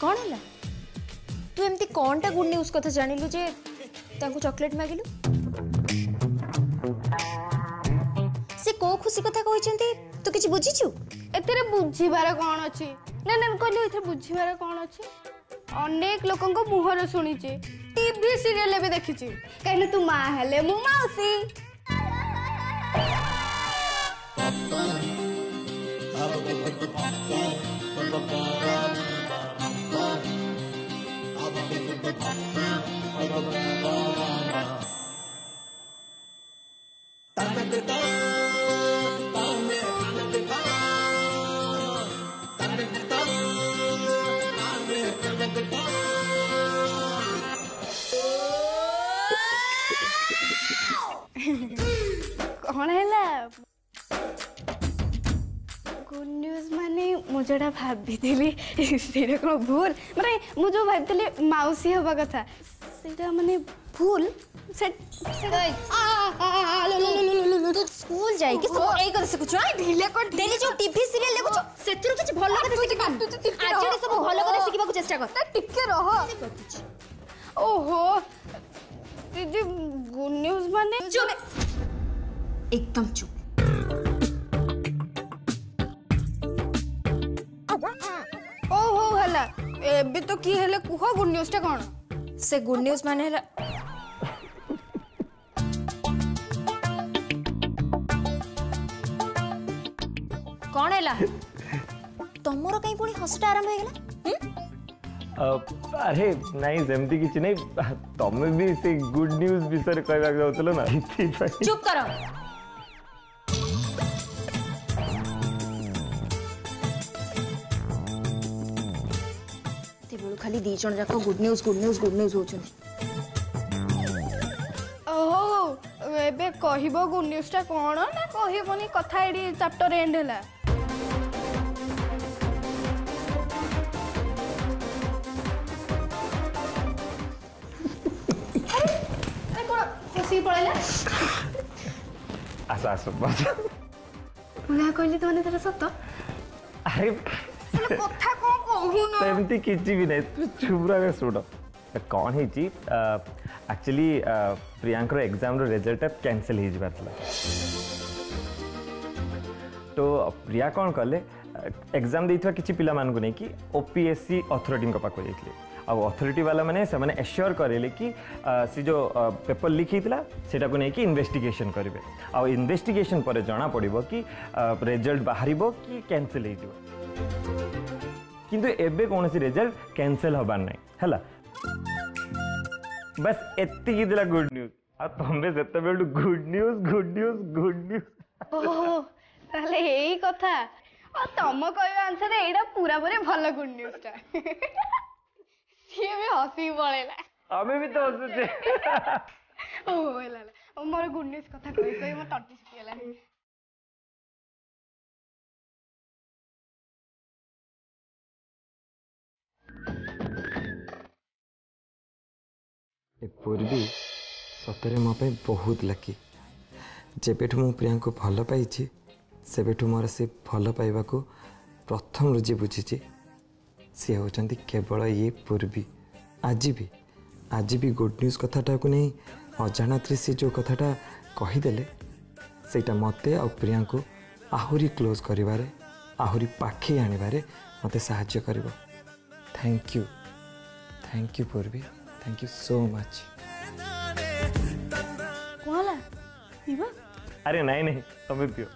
कौन है तू एमती कौन टा गुड न्यूज कथा जानिलु जे तांको चॉकलेट मागिलु से को खुशी कथा कहिसेंती तू किछ बुझिछु एतरे बुझिबार कोन अछि ना ना कहली एतरे बुझिबार कोन अछि अनेक लोकन को मुहर सुनिछि टीवी सीरियल में देखिछि कहले तू मां हेले मु माउसी कौन है गुड न्यूज माने मुझे भाभी कौन भूल माने मुझे भाभी मौसी हवा कथा से माने भूल स्कूल जाई कि सब एई कर से कुछ ढिले कर डेली जो टीवी सीरियल देखो सेतिर कुछ भलो कर से कि आज जे सब भलो कर से कि चेष्टा कर टिके रह ओहो दीदी गुड न्यूज़ माने जो मैं एकदम चुप ओहो हला एबे तो की हले कुहो गुड न्यूज़ टा कोन से गुड न्यूज़ माने हला कौन है तुमर कहीं पुणी हसटा आरंभ हो गला अरे नहीं जमती किछ नहीं तुम भी से गुड न्यूज विषय कहबा जाउतलो ना चुप करो ते बोल खाली दी जण जाको गुड न्यूज होछन ओहो एबे कहबो गुड न्यूज टा कोन ना कहबोनी कथा एडी चैप्टर एंड हला आसा आसा बस पुना कहली तने तेरा सत्य अरे कथा को कहू न सेमती किछि भी नै चुबरा के सुडो कोन हे जी एक्चुअली प्रियांकर एग्जाम रो रिजल्ट कैंसिल हे जबार थला तो प्रिया कोन कहले एग्जाम दैथवा किछि पिला मान को नै कि ओपीएससी अथॉरिटी को पाको जाइतले अब अथॉरिटी वाला मैंने से एश्योर करेले कि सी जो पेपर लिखी सेटा को नहीं कि इन्वेस्टिगेशन करेंगे आउ इन्वेस्टिगेशन पर जना पड़ो कि रिजल्ट बाहर कि कैंसिल हो किंतु एबे कौन सी रिजल्ट कैंसिल हबार ना है बस एति देला गुड न्यूज आ तुम्हें से good news good news good news ताले यही कथा तुम कह आंसर एटा पूरा पूरी भल गुड न्यूज ये भी हसी पड़ेला हमें भी तो हसुचे ओ होला ओ मोर गुड न्यूज कथा कहि कहि म टट्टी छिटि गेला ए पूर्वी सतरे म पे बहुत लकी जेबेठु मु प्रिया को भलो पाई छी सेबेठु मोर से भलो पाइबा को प्रथम रुजि बुझी छी सी होचंती केवल ये पूर्वी आज भी गुड न्यूज कथाटा को नहीं अजाणात्री से जो कथाटा कहीदेले सेटा मत आ प्रिया को आहरी क्लोज करिवारे आहरी पाखे आनिबारे मते साहाय्य करिवो thank you Purvi thank you so much Cola पीवा अरे नहीं नहीं तबे पियो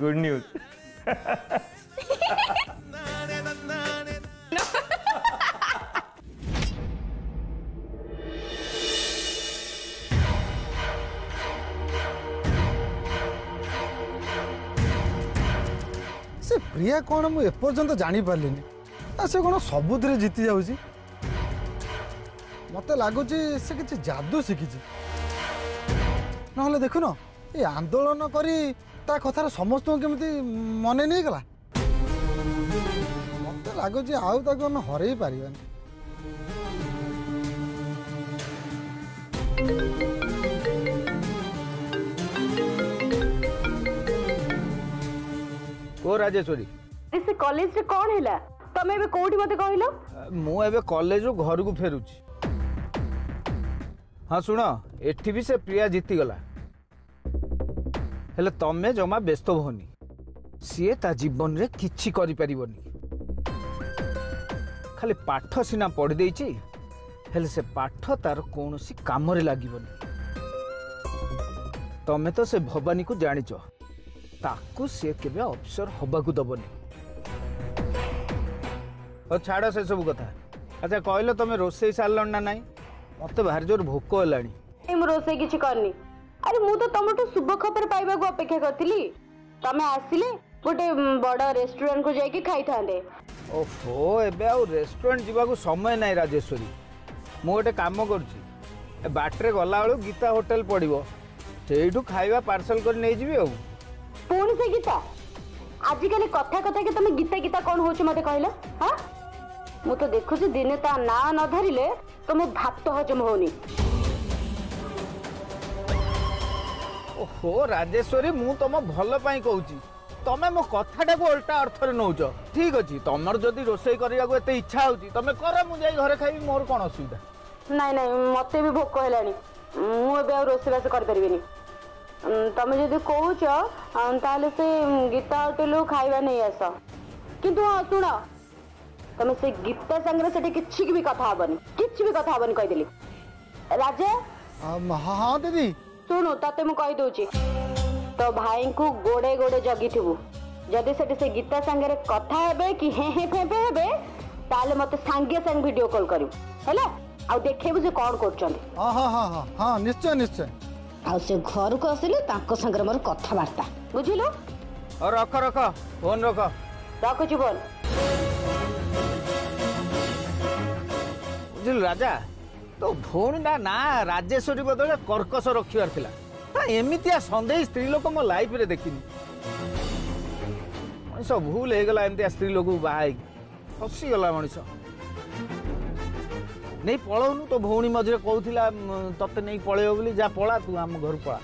गुड न्यूज प्रिया कौन मुझे एपर्यंत जानी पार्लिनी से कौन सबुद जीति जाऊँ मत लगुच से किसी जादू शिखी ना देखुन ये आंदोलन करी ता कथार समस्त केमती मन नहीं गला मत लगुच आम हर पार्बानी ओ राजेश्वरी इस कॉलेज से कौन हिला तमे बे कोठी मते कहिलो मु एबे कॉलेज रो घर को फेरुची। हां सुनो एठी भी से प्रिया जीती गला हेले तमे जमा व्यस्त होनी सीए ता जीवन रे किछि करि परिबोनी खाली पाठ सिना पढ़ देइची हेले से पाठ तार कोनोसी काम रे लागिबोनी। तमे तो से भवानी को जानिचो ताकू से केबे अफसर होबा को दबोनी और छाड़ से सब कथा। अच्छा कहलो तमे रोसई सारल ना नाही मते बाहर जोर भूख होलानी ए मु रोसई किछि करनी। अरे मु तो तमटो शुभ खबर पाइबा को अपेक्षा करथिली तमे आसिले गोटे बड़ा रेस्टोरेंट को जाय के खाइ थांदे। ओहो एबे आ रेस्टोरेंट जीवा को समय नाही राजेश्वरी मु गोटे काम करछि बाटरे गला वाला गीता होटल पड़िबो सेठू खाइबा पार्सल कर नै जिवि औ पुणी से गीता आज काले कथा कथा के तमे गीता गीता कोन होछ मते कहला। हां मु तो देखु छी दिने ता ना न धरिले तो मो भात हजम होनी। ओहो राजेश्वरी मु तम भल पई कहू छी तमे मो कथाटा को उल्टा अर्थ रे नौजो। ठीक अछि तमर जदी रोसई करिया को एते इच्छा होची तमे कर मु जाई घरे खाइबी मोर कोन असुविधा नाही नाही मते भी भूख होलानी मु एबे आ रोसईवास कर परबेनी। तमे जदी कहूछ ताले से गीता होटल खाइबा नहीं आसा किंतु सुन तमे से गीता संग से किछि भी कथा हबनी किछि भी कथा हबनी कहि देली राजे। हां हां दीदी सुनो तते मु कहि दोची तो भाई को गोड़े गोड़े जगिथिबू जदी सेठी से गीता संग रे कथा हेबे कि हे हे फेबे हेबे ताले मते संगे संग वीडियो कॉल करियो हैला आ देखेबू जे कोन करछन। हां हां हां हां निश्चय निश्चय आ से घर को आसिले ताको संग्रह मोर कथा वार्ता बुझिलो और रख रख फोन रख रखु छी बोल बुझिल राजा तो फोन ना ना राजेश्वरी बदले कर्कश रखिवार थिला ता एमितिया संदेश स्त्री लोक मो लाइफ रे देखिन मनिस भूल हे गला एमितिया स्त्री लोक बाहाई फसी गला मनिस नहीं पलाऊनु तो भौणी मझे कहूला तत्ते नहीं पलैब बोली जा पला तू आम घर पला।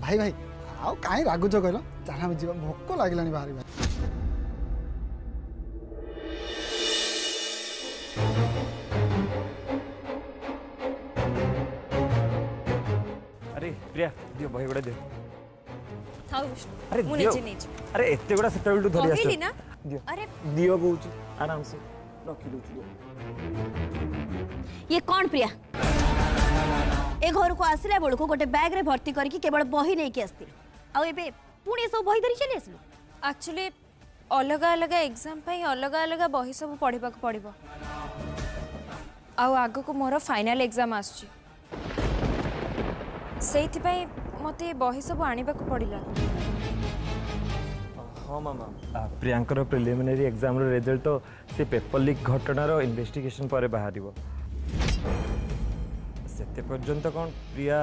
भाई भाई आओ कहीं रागुच कह जाना जी भोक लगे बाहर अरे प्रिया दियो भाई बड़ा दे अरे अरे एत गुड़ा से दियो बोच आराम से रखी दो ये कौन प्रिया ए घर को आसला बेलू गोटे बैग रे भर्ती करके केवल बही नहीं कि आसती आबे पुणी सब बही धरी चली आसल। एक्चुअली अलग अलग एग्जाम अलग अलग बही सब पढ़ा पड़े आग को मोर फाइनल एग्जाम आस मत बही सब आने पड़ा। हाँ मामा प्रियांकर प्रिलिमिनरी एग्जाम रो रिजल्ट तो से पेपर लीक घटनार इन्वेस्टिगेशन पर बाहर से पर्यंत कौन प्रिया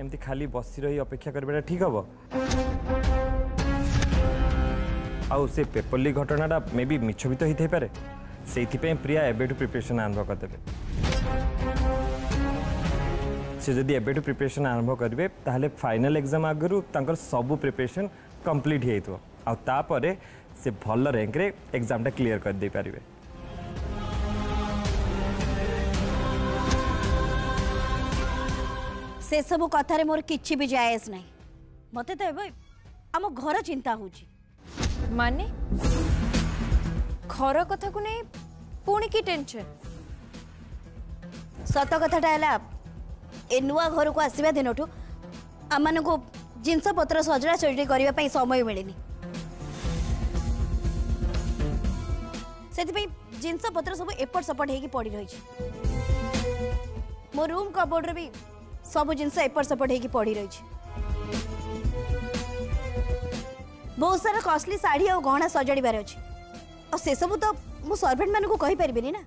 एमती खाली बसी रही अपेक्षा करवाटा ठीक हम से पेपर लीक घटनाटा मे बी मिछ भी तो होता पारे से प्रिया एबेटू प्रिपरेशन आरंभ करदे से जदि एबेटू प्रिपरेशन आरंभ करेंगे ताहले फाइनल एग्जाम आगरू तांकर सब प्रिपरेशन कंप्लीट हो आउ से भल रैंक रे एग्जामटा क्लीयर कर दे पारिबे। से सब कथार मोर किछि भी जायज नहीं मते तो एबे आम घर चिंता होची माने घर कथा को नहीं पुणी की टेंशन सत कथाटा है ए नुआ घर को आसवा दिन आम मान को जिनस पत्र सजड़ा सजड़ी करने समय मिलनी से जिनस पत्र सब एपट सपट हो पड़ रही मो रूम कबोर्ड भी सब जिनस एपट सपट हो पड़ रही बहुत सारा कॉस्टली साड़ी और गहना सजाड़बार अच्छे और से सब तो मु सर्वेंट मान को पारे ना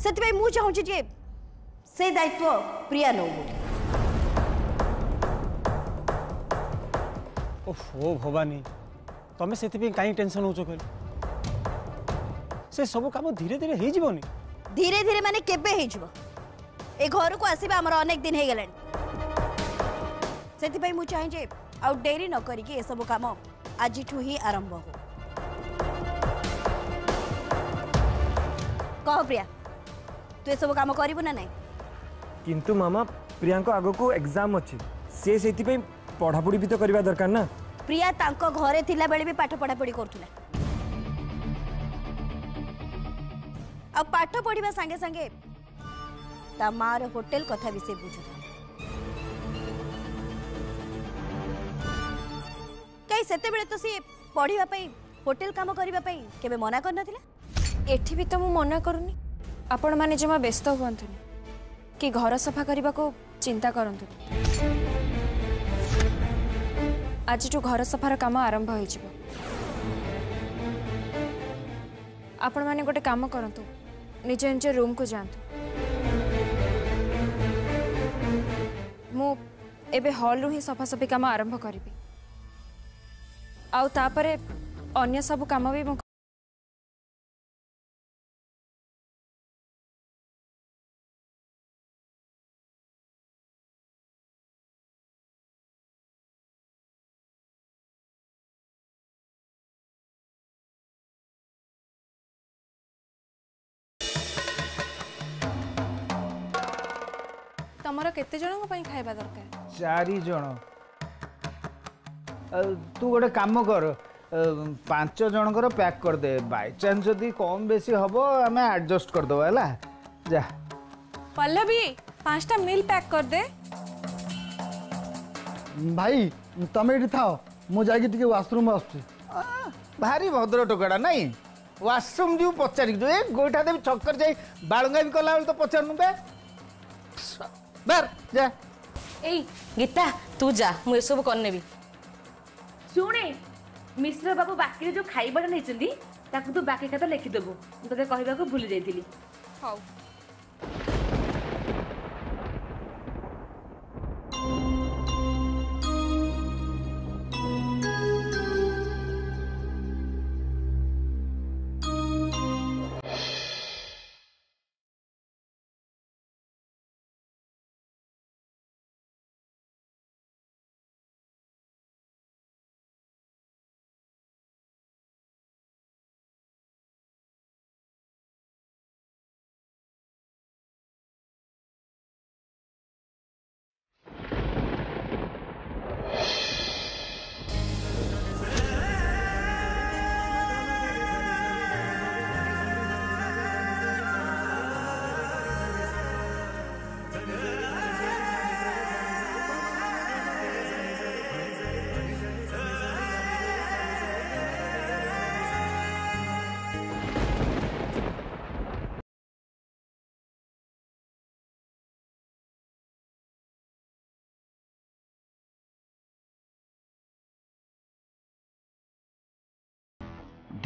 से मुझे चाहूँगी जे से दायित्व प्रिया नौ। ओहो भवानी तमें से कहीं टेंशन हो से सब काम धीरे धीरे धीरे धीरे माने केबे ए घर को आसवा आमर अनेक दिन हो गला से मुझे आउ डेरी न करी सब काम आज आरंभ हो। कह प्रिया तु एसबू कम करू ना ना किंतु मामा प्रिया आग को एग्जाम अच्छे सी से पढ़ापढ़ी भी तो करवा दरकार ना। प्रिया घरे थिला बेले भी पाठ पढ़ापढ़ी करुला आ पाठ पढ़ा सांगे सांगे ता मार होटेल कथा भी से बुझुला कई सेते बेले तो सी पढ़िबा पई होटेल काम करिबा पई केबे मना करन थिला। एठी भी तो मु मना करूनी आपण माने जमा व्यस्त होवंतनी कि घर सफा करबा को चिंता करंतु आज तो घर सफार काम आरंभ होई जिवो। आपण माने गोटे काम करंतु निजे निजे रूम को जांतु मु एबे हॉल रु ही सफा सफी काम आरंभ करी आउ तापरे अन्य सब काम भी तमरा केते जनों पाई खाइबा दरकार चारि जणो तू गोटे काम कर पांच जनकर पैक कर दे बाय चांस जदी कम बेसी हबो हमें एडजस्ट कर दो हैला जा पल्लवी पांचटा मिल पैक कर दे भाई तुम एठी थाओ मु जाके टिके वाशरूम आछी भारी भद्र टोकड़ा नहीं वाशरूम जो पचार जो ए गोइठा देबी छक्कर जाई बाळंगा भी कला तो पचारनु बे बर जा ए गीता तू जा मु सब करने भी सुने मिश्र बाबू बाकी जो खाइबा नहीं तू बाकी खाता लिखिदेबू तेज कह भूली जाइली हाँ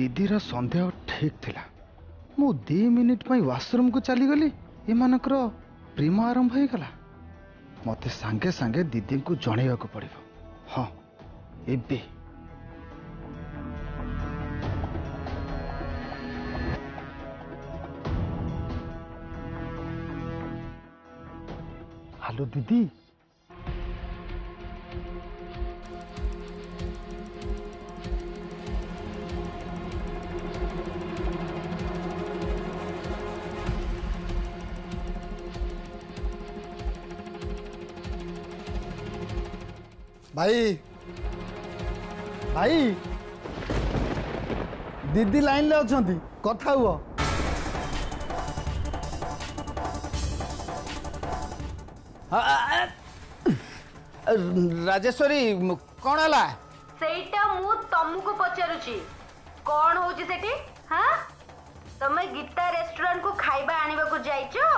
दीदीर सन्देह ठीक थिला। मु 2 मिनिट में वाशरूम को चली गली एमानकर प्रेम आरंभ हो गला मते सांगे सांगे दीदी को जणैवा को पड़िबो। हां एबे हेलो दीदी भाई भाई दीदी लाइन ले अच्छा कथा हुआ राजेश्वरी कौन है सेटा मु तुमको पचारुची कौन हो सेठी हाँ तमे गीता रेस्टोरेंट को खाइबा आनिबा को जाइचो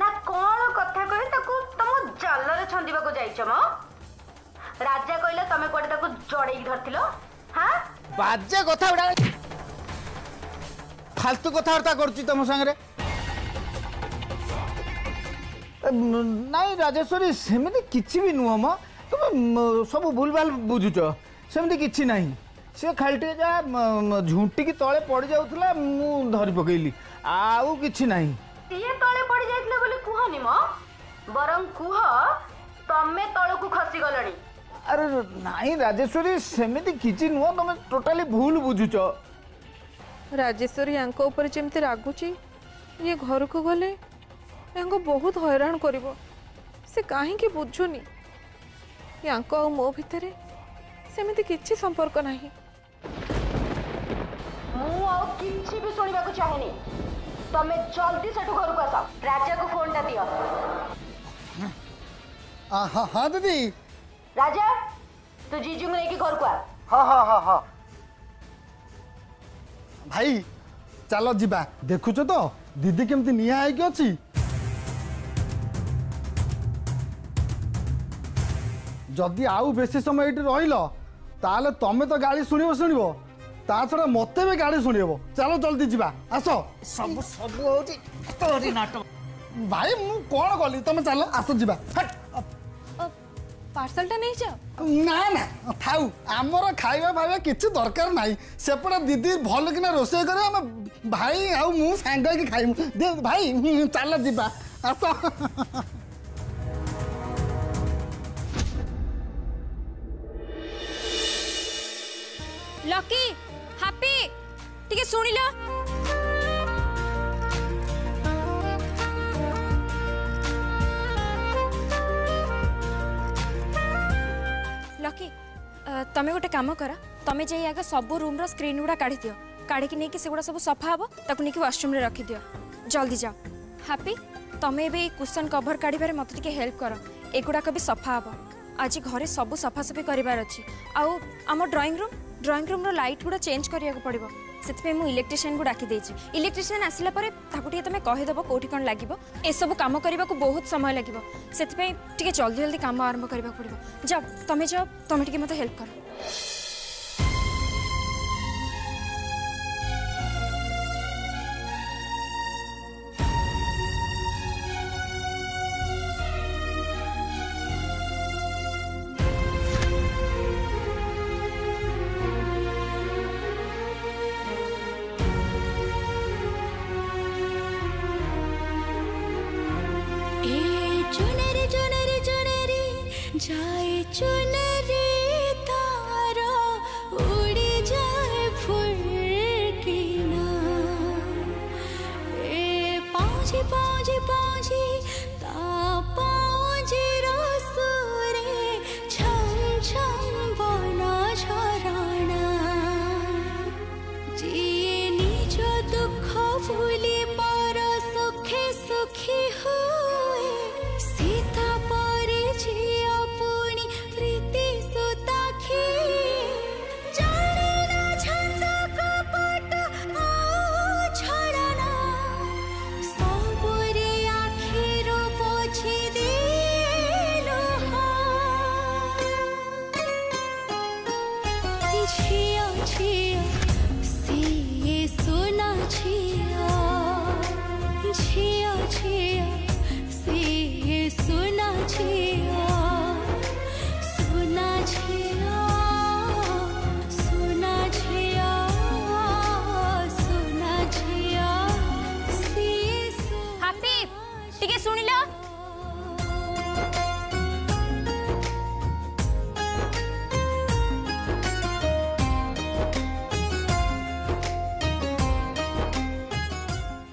ना कौन कथा कहे ताको तुम जल्लर छंदिबा को जाइचो म राजा कहला तमे कोडे ताको जड़ेई धरथिलो हां बाजे कथा उडा फालतू कथा हरता करची तम संग रे नाही राजेश्वरी सेमनी किछि भी नुवा म तुम सब भूलभाल बुझुचो सेमनी किछि नाही से खालटे जा झुंटी की तळे पड़ जाउतला मु धरि पकैली आउ किछि नाही तिए तळे पड़ जाइतले बोली कुहनी म बरम कुह तमे तळ को खसी गलणी अरे नहीं राजेश्वरी सेमती किछि नुह तुम टोटाली भूल बुझुच राजेश्वरी आंको ऊपर जेमते रागुची ये घर को गले बहुत हैरान करिवो से कहीं बुझुनी या मो भितर सेमती किसी संपर्क ना मुझे भी शुणा चाहे तमें जल्दी से घर को आस राजा को फोन टा दियो। हाँ दीदी राजा तू जीजू को लेके घर को आ। हाँ हाँ हाँ हाँ भाई चलो जीबा देखुच तो दीदी केमती निया है कि अच्छी जदि आउ बेसी समय ये रही ताले तमें तो गाड़ी शुणव शुणव ता छड़ा मत भी गाड़ी शुणव चलो जल्दी जीवा आस सब सब तोरी नाटक भाई मु कौन गली तमें चलो आस जीवा पार्सलटा नहीं जाओ ना ना थाउ आमर खाइबा भाइबा किसी दरकार ना सेपटा दीदी भल किना रोसे करे हम भाई आउ मु सांग के खाइमु दे भाई चलो जीवा आस। लकी हैप्पी ठीक सुनी लो लकी तमें गोटे काम कर तमें जाई आगे सब रूम रो स्क्रीन गुड़ा काढ़ी दियो काढ़ी की नहीं कि सेगुड़ा सब सफा हबो ताकू नहीं कि वाशरूम रे रखी दियो जल्दी जाओ। हैप्पी तमें भी कुशन कवर काढ़ी मत टिके हेल्प कर एगुड़ा भी सफा हबो आज घरे सब सफासफी करिवार अछि आउ आम ड्राइंग रूम रो लाइट गुड़ा चेंज करिया को पड़िबो सेतपे मु इलेक्ट्रिशियन को डाकी देछि इलेक्ट्रिशियन आसिला परे ताकू टिके तमे कहि देबो कोठी कोन लागिबो ए सब काम करिबा को बहुत समय लागिबो सेतपे टिके जल्दी जल्दी काम आरंभ करिबा पड़िबो जाओ तमे टिके मते हेल्प करो।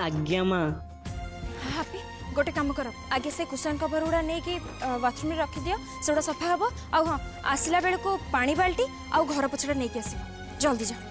आज्ञा माँ हापी गोटे काम कर आगे से कुशन कवर गुड़ा नहीं कि बाथरूम में रखी दियो से सफा हम आउ हाँ आसला बेल को पानी बाल्टी आउ घर पछड़ा नहीं कि आस जल्दी जाओ।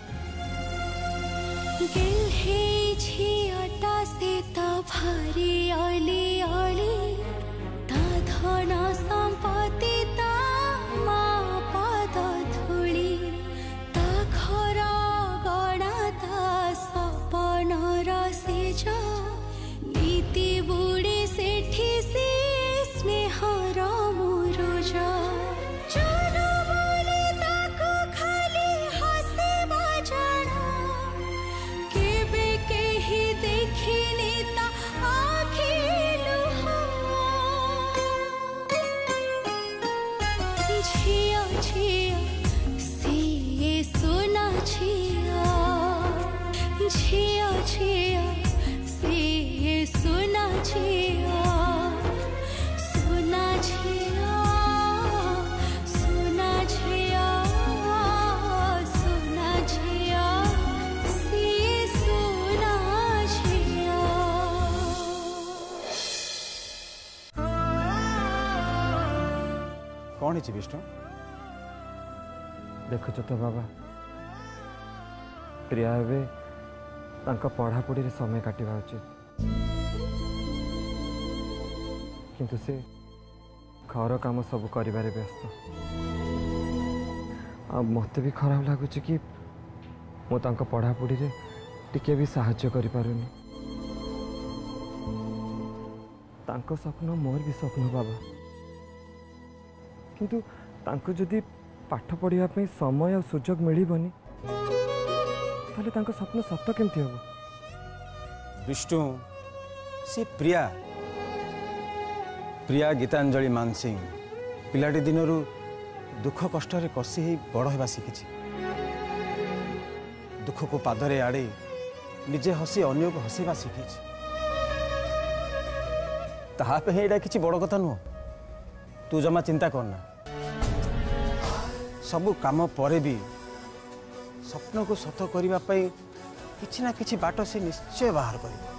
कौन है विष्णु? देखुच तो बाबा प्रिया पढ़ापढ़ी समय काटवा उचित किंतु से घर काम सब कर व्यस्त आ मत भी खराब लगुच कि मुझे पढ़ापढ़ी टिके भी साहय कर स्वप्न मोर भी स्वप्न बाबा किंतु तांको जदि पाठ पढ़ापी समय और सुजोग मिलबनी स्वप्न सत केमती हम विष्णु सी प्रिया प्रिया गीतांजलि मानसिंह पिलाटी दिन दुख कष्ट कषि बड़ होगा शिखि दुख को पादरे आड़े निजे हसी अन्य को हसवा शिखि तापे यहाँ कि बड़ कथा नुह तू जमा चिंता करना सबू काम पर भी स्वप्न को सत करने किसी ना किसी बाट से निश्चय बाहर कर।